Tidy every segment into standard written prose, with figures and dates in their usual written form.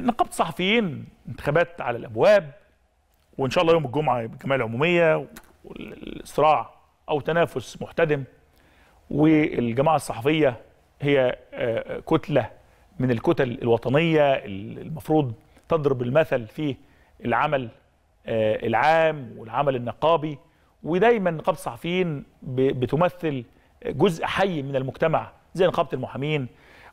نقابه صحفيين، انتخابات على الابواب، وان شاء الله يوم الجمعه الجمعيه العموميه والصراع او تنافس محتدم. والجماعه الصحفيه هي كتله من الكتل الوطنيه المفروض تضرب المثل في العمل العام والعمل النقابي، ودايما نقابه الصحفيين بتمثل جزء حي من المجتمع زي نقابه المحامين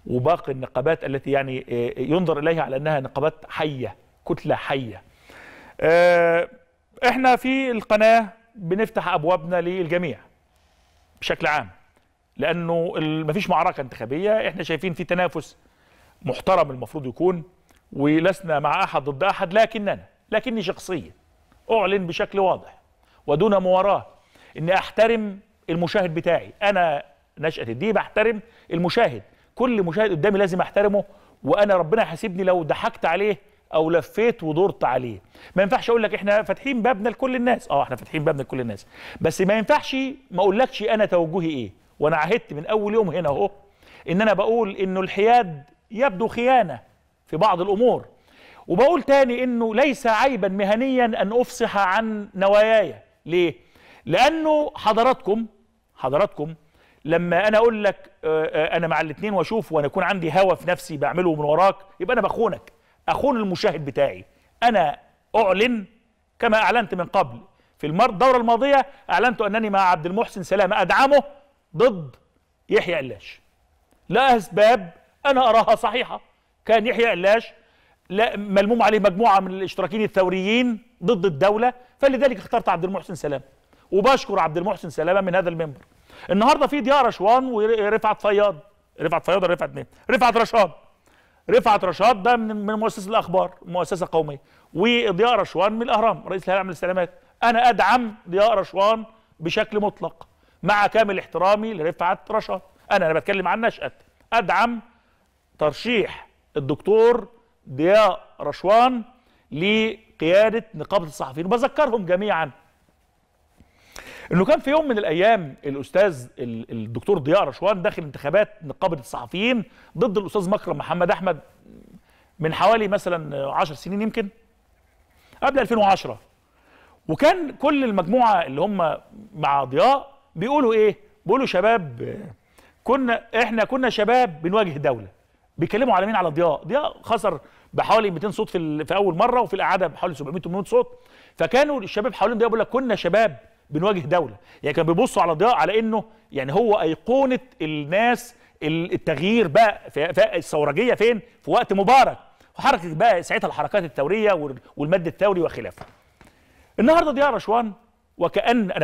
وباقي النقابات التي يعني ينظر اليها على انها نقابات حيه، كتله حيه. احنا في القناه بنفتح ابوابنا للجميع بشكل عام، لانه مفيش معركه انتخابيه، احنا شايفين في تنافس محترم المفروض يكون، ولسنا مع احد ضد احد، لكني شخصيا اعلن بشكل واضح ودون مواراه اني احترم المشاهد بتاعي. انا نشأت الديهي بحترم المشاهد، كل مشاهد قدامي لازم احترمه، وانا ربنا هيحاسبني لو ضحكت عليه او لفيت ودورت عليه. ما ينفعش اقول لك احنا فاتحين بابنا لكل الناس، احنا فاتحين بابنا لكل الناس، بس ما ينفعش ما اقولكش انا توجهي ايه. وانا عهدت من اول يوم هنا اهو ان انا بقول انه الحياد يبدو خيانه في بعض الامور، وبقول تاني انه ليس عيبا مهنيا ان افصح عن نواياي. ليه؟ لانه حضراتكم لما انا اقول لك انا مع الاثنين واشوف وانا يكون عندي هوى في نفسي بعمله من وراك، يبقى انا بخونك، اخون المشاهد بتاعي. انا اعلن كما اعلنت من قبل في الدوره الماضيه، اعلنت انني مع عبد المحسن سلامه، ادعمه ضد يحيى علاش لاسباب انا اراها صحيحه. كان يحيى علاش ملموم عليه مجموعه من الاشتراكيين الثوريين ضد الدوله، فلذلك اخترت عبد المحسن سلامه، وبشكر عبد المحسن سلامه من هذا المنبر. النهارده في ضياء رشوان ورفعت رشاد ده من مؤسسه الاخبار، مؤسسه قوميه، وضياء رشوان من الاهرام رئيس الهيئه العامه للسلامات. انا ادعم ضياء رشوان بشكل مطلق مع كامل احترامي لرفعت رشاد. انا بتكلم عن نشأت، ادعم ترشيح الدكتور ضياء رشوان لقياده نقابه الصحفيين. وبذكرهم جميعا انه كان في يوم من الايام الاستاذ الدكتور ضياء رشوان داخل انتخابات نقابه الصحفيين ضد الاستاذ مكرم محمد احمد من حوالي مثلا 10 سنين، يمكن قبل 2010. وكان كل المجموعه اللي هم مع ضياء بيقولوا ايه؟ بيقولوا شباب، احنا كنا شباب بنواجه دوله. بيتكلموا على مين؟ على ضياء. ضياء خسر بحوالي 200 صوت في اول مره، وفي الاعاده بحوالي 700 800 صوت. فكانوا الشباب حوالين ضياء بيقول لك كنا شباب بنواجه دوله، يعني كانوا بيبصوا على ضياء على انه يعني هو ايقونه الناس، التغيير بقى في الثورجيه فين؟ في وقت مبارك، وحركه بقى ساعتها الحركات الثوريه والمد الثوري وخلافه. النهارده ضياء رشوان وكانه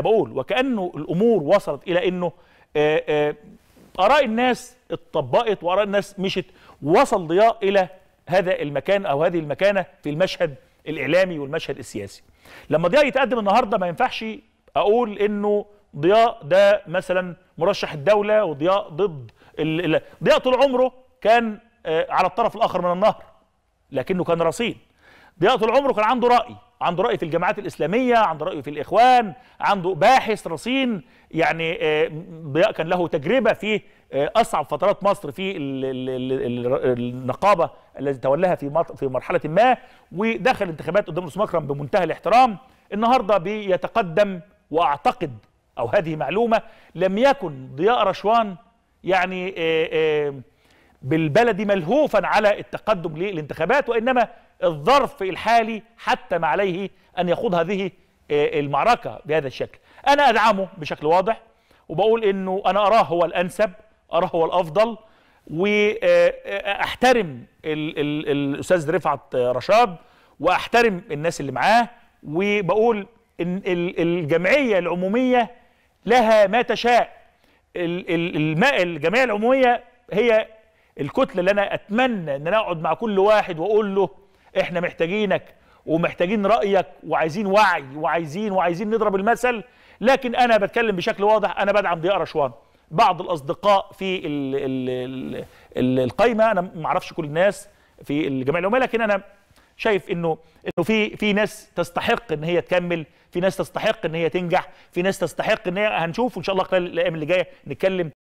الامور وصلت الى انه اراء الناس اتطبقت واراء الناس مشت، ووصل ضياء الى هذا المكان او هذه المكانه في المشهد الاعلامي والمشهد السياسي. لما ضياء يتقدم النهارده ما ينفعش اقول انه ضياء ده مثلا مرشح الدوله وضياء ضد ضياء طول عمره كان على الطرف الاخر من النهر، لكنه كان رصين. ضياء طول عمره كان عنده راي في الجماعات الاسلاميه، عنده راي في الاخوان، عنده باحث رصين. يعني ضياء كان له تجربه في اصعب فترات مصر في النقابه التي تولاها في مرحله ما، ودخل انتخابات قدام الاستاذ مكرم بمنتهى الاحترام. النهارده بيتقدم، واعتقد او هذه معلومه لم يكن ضياء رشوان يعني بالبلدي ملهوفا على التقدم للانتخابات، وانما الظرف الحالي حتم عليه ان يخوض هذه المعركه بهذا الشكل. انا ادعمه بشكل واضح، وبقول انه انا اراه هو الانسب، اراه هو الافضل، واحترم الاستاذ رفعت رشاد، واحترم الناس اللي معاه. وبقول إن الجمعية العمومية لها ما تشاء. الجمعية العمومية هي الكتلة اللي أنا أتمنى أن أنا أقعد مع كل واحد وأقول له إحنا محتاجينك ومحتاجين رأيك وعايزين وعي وعايزين نضرب المثل. لكن أنا بتكلم بشكل واضح، أنا بدعم ضياء رشوان. بعض الأصدقاء في القايمة، أنا ما أعرفش كل الناس في الجمعية العمومية، لكن أنا شايف انه في ناس تستحق ان هي تكمل، في ناس تستحق ان هي تنجح، في ناس تستحق ان هي هنشوف ان شاء الله خلال الايام اللي جايه نتكلم